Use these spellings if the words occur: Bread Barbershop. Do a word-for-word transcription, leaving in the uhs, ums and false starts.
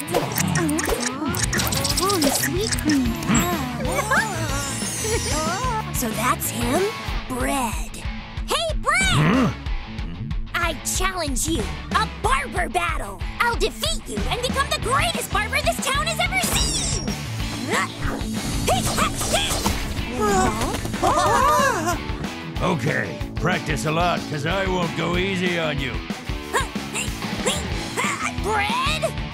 Oh, the sweet cream. So that's him, Bread. Hey, Bread! I challenge you, a barber battle. I'll defeat you and become the greatest barber this town has ever seen. Okay, practice a lot, because I won't go easy on you. Bread?